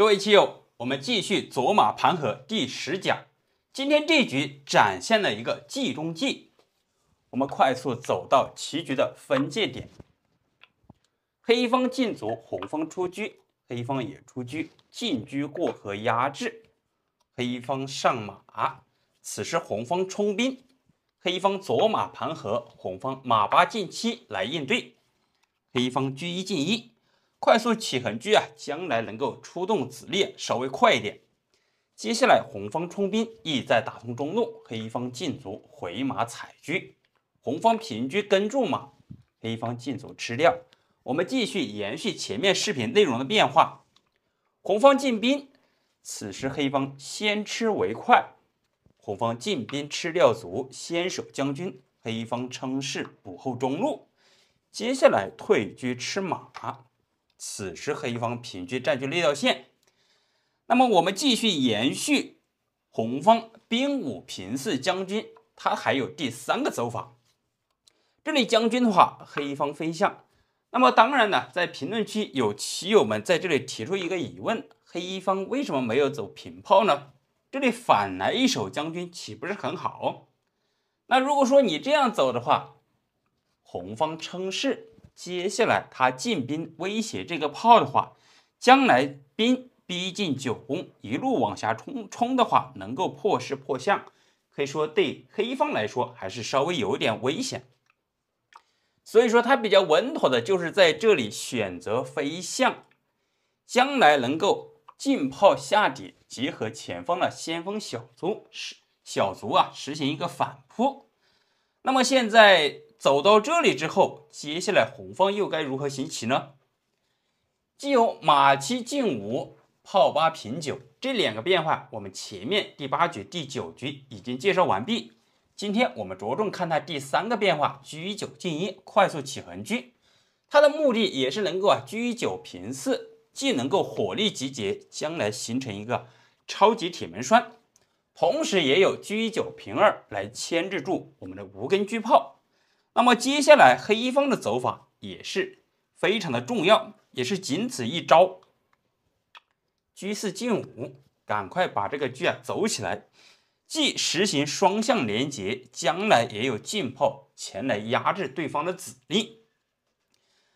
各位棋友，我们继续走马盘河第10讲。今天这局展现了一个计中计。我们快速走到棋局的分界点，黑方进卒，红方出车，黑方也出车，进车过河压制，黑方上马。此时红方冲兵，黑方走马盘河，红方马八进七来应对，黑方车一进一。 快速起横车啊，将来能够出动子烈稍微快一点。接下来红方冲兵，意在打通中路，黑方进卒回马踩车，红方平车跟住马，黑方进卒吃掉。我们继续延续前面视频内容的变化。红方进兵，此时黑方先吃为快，红方进兵吃料卒，先守将军，黑方称势补后中路，接下来退车吃马。 此时黑方平车占据内道线，那么我们继续延续红方兵五平四将军，他还有第3个走法。这里将军的话，黑方飞象。那么当然呢，在评论区有棋友们在这里提出一个疑问：黑方为什么没有走平炮呢？这里反来一手将军，岂不是很好？那如果说你这样走的话，红方称势。 接下来他进兵威胁这个炮的话，将来兵逼近九宫，一路往下冲的话，能够破势破象，可以说对黑方来说还是稍微有点危险。所以说他比较稳妥的就是在这里选择飞象，将来能够进炮下底，结合前方的先锋小卒啊，实行一个反扑。那么现在。 走到这里之后，接下来红方又该如何行棋呢？既有马七进五、炮八平九这2个变化，我们前面第8局、第9局已经介绍完毕。今天我们着重看它第3个变化，车一九进一，快速起横车。它的目的也是能够啊，车一九平四，既能够火力集结，将来形成一个超级铁门栓，同时也有车一九平二来牵制住我们的无根车炮。 那么接下来黑方的走法也是非常的重要，也是仅此一招。车四进五，赶快把这个车啊走起来，既实行双向连接，将来也有进炮前来压制对方的子力。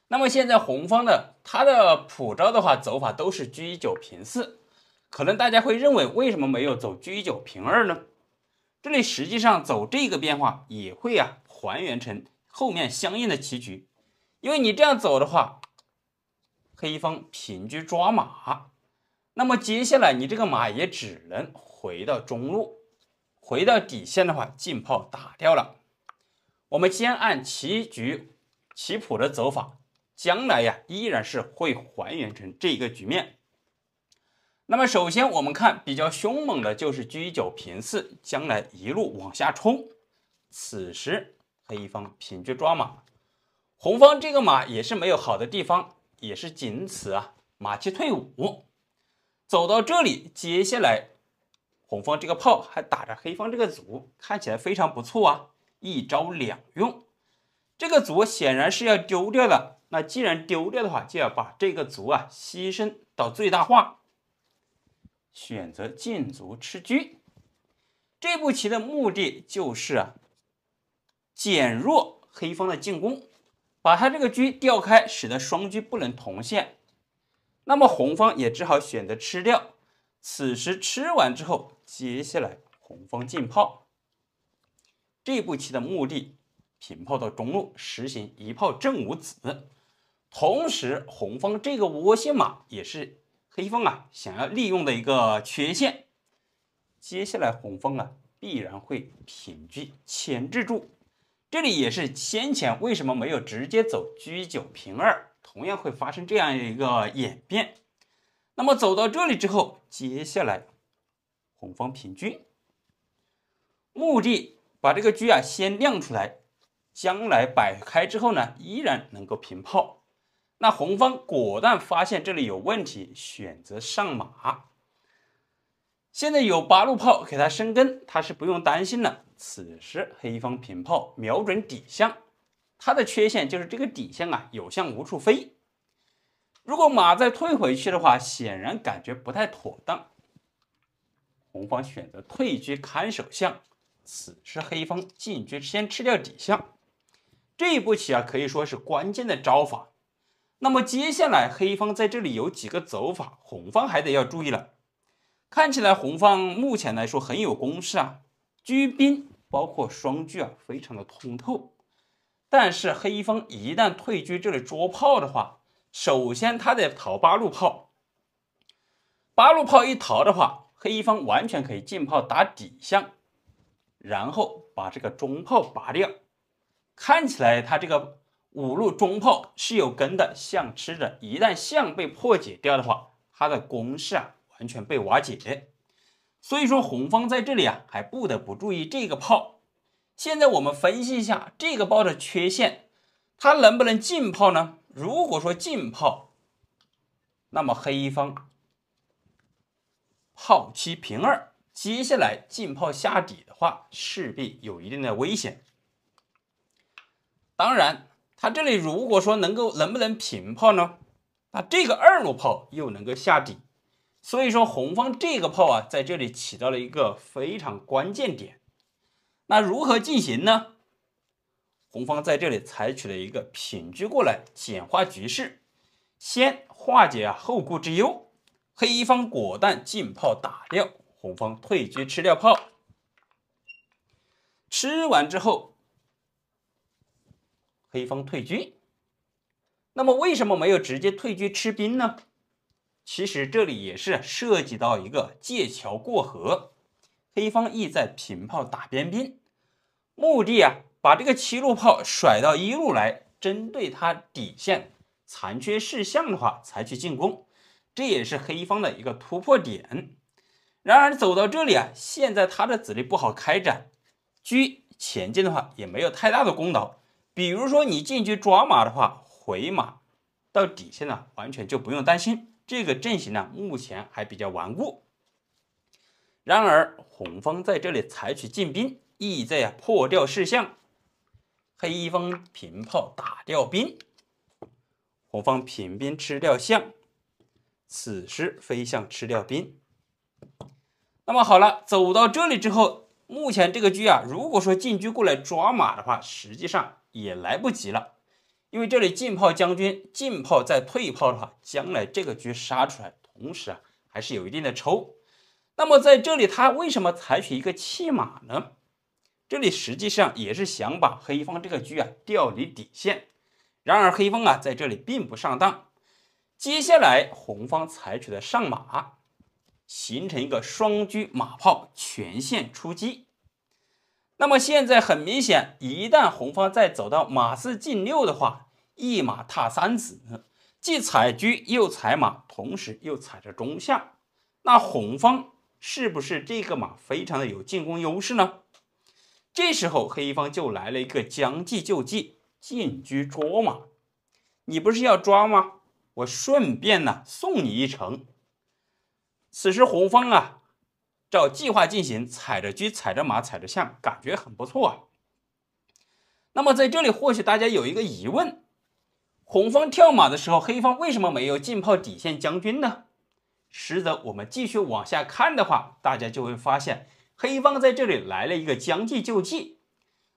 那么现在红方的他的普招的话走法都是车一九平四，可能大家会认为为什么没有走车一九平二呢？这里实际上走这个变化也会啊。 还原成后面相应的棋局，因为你这样走的话，黑方平车抓马，那么接下来你这个马也只能回到中路，回到底线的话，进炮打掉了。我们先按棋谱的走法，将来呀依然是会还原成这个局面。那么首先我们看比较凶猛的就是车一九平四，将来一路往下冲，此时。 黑方平车抓马，红方这个马也是没有好的地方，也是仅此啊。马七退五，走到这里，接下来红方这个炮还打着黑方这个卒，看起来非常不错啊，一招两用。这个卒显然是要丢掉的，那既然丢掉的话，就要把这个卒啊牺牲到最大化，选择进卒吃车。这步棋的目的就是啊。 减弱黑方的进攻，把他这个车调开，使得双车不能同线。那么红方也只好选择吃掉。此时吃完之后，接下来红方进炮。这步棋的目的，平炮到中路，实行一炮震五子。同时，红方这个窝线马也是黑方啊想要利用的一个缺陷。接下来红方啊必然会平车牵制住。 这里也是先前为什么没有直接走车九平二，同样会发生这样一个演变。那么走到这里之后，接下来红方平车，目的把这个车啊先亮出来，将来摆开之后呢，依然能够平炮。那红方果断发现这里有问题，选择上马。现在有8路炮给他生根，他是不用担心了。 此时黑方平炮瞄准底象，它的缺陷就是这个底象啊有象无处飞。如果马再退回去的话，显然感觉不太妥当。红方选择退车看手象，此时黑方进车先吃掉底象。这一步棋啊，可以说是关键的招法。那么接下来黑方在这里有几个走法，红方还得要注意了。看起来红方目前来说很有攻势啊，车兵包括双车啊，非常的通透。但是黑方一旦退车这里捉炮的话，首先他得逃八路炮，八路炮一逃的话，黑方完全可以进炮打底象，然后把这个中炮拔掉。看起来他这个五路中炮是有根的，象吃着，一旦象被破解掉的话，他的攻势啊完全被瓦解。所以说红方在这里啊还不得不注意这个炮。现在我们分析一下这个炮的缺陷，它能不能进炮呢？如果说进炮，那么黑方炮七平二，接下来进炮下底的话，势必有一定的危险。当然，它这里如果说能不能平炮呢？那这个二路炮又能够下底，所以说红方这个炮啊，在这里起到了一个非常关键点。那如何进行呢？红方在这里采取了一个平车过来，简化局势，先化解后顾之忧。黑方果断进炮打掉，红方退车吃掉炮。吃完之后，黑方退车。那么为什么没有直接退车吃兵呢？其实这里也是涉及到一个借桥过河。黑方意在平炮打边兵，目的啊，把这个七路炮甩到一路来，针对它底线残缺事项的话，采取进攻，这也是黑方的一个突破点。然而走到这里啊，现在他的子力不好开展，车前进的话也没有太大的功劳。比如说你进去抓马的话，回马到底线呢，完全就不用担心。这个阵型呢，目前还比较顽固。然而，红方在这里采取进兵，意在破掉事项。黑方平炮打掉兵，红方平兵吃掉象，此时飞象吃掉兵。那么好了，走到这里之后，目前这个车啊，如果说进车过来抓马的话，实际上也来不及了，因为这里进炮将军，进炮再退炮的话，将来这个车杀出来，同时啊，还是有一定的仇。那么在这里，他为什么采取一个弃马呢？这里实际上也是想把黑方这个车啊调离底线。然而黑方啊在这里并不上当。接下来红方采取的上马，形成一个双车马炮全线出击。那么现在很明显，一旦红方再走到马四进六的话，一马踏三子，既踩车又踩马，同时又踩着中象。那红方是不是这个马非常的有进攻优势呢？这时候黑方就来了一个将计就计，进车捉马。你不是要抓吗？我顺便呢送你一程。此时红方啊，照计划进行，踩着车，踩着马，踩着象，感觉很不错啊。那么在这里，或许大家有一个疑问：红方跳马的时候，黑方为什么没有进炮底线将军呢？实则我们继续往下看的话，大家就会发现黑方在这里来了一个将计就计。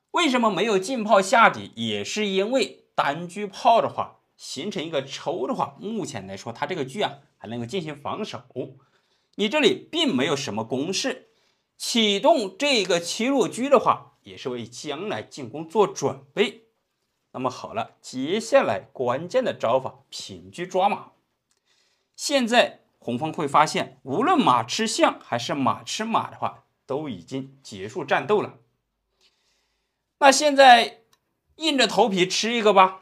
为什么没有进炮下底？也是因为单车炮的话形成一个抽的话，目前来说他这个车啊还能够进行防守，你这里并没有什么攻势，启动这个七路车的话也是为将来进攻做准备。那么好了，接下来关键的招法平车抓马。现在红方会发现，无论马吃象还是马吃马的话，都已经结束战斗了。那现在硬着头皮吃一个吧。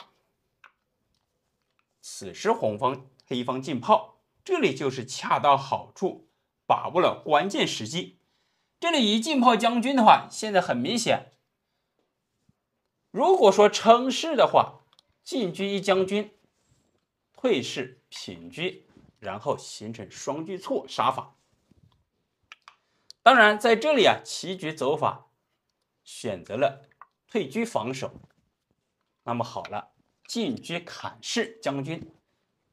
此时黑方进炮，这里就是恰到好处，把握了关键时机。这里一进炮将军的话，现在很明显，如果说称势的话，进车一将军，退势平车。然后形成双车错杀法。当然，在这里啊，棋局走法选择了退车防守。那么好了，进车砍士将军，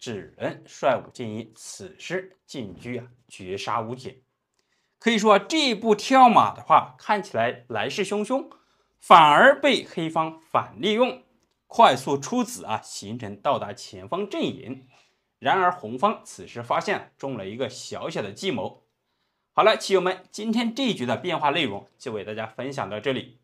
只能率吾进矣。此事进居啊，绝杀无解。可以说，这一步跳马的话，看起来来势汹汹，反而被黑方反利用，快速出子啊，形成到达前方阵营。然而，红方此时发现中了一个小小的计谋。好了，棋友们，今天这一局的变化内容就为大家分享到这里。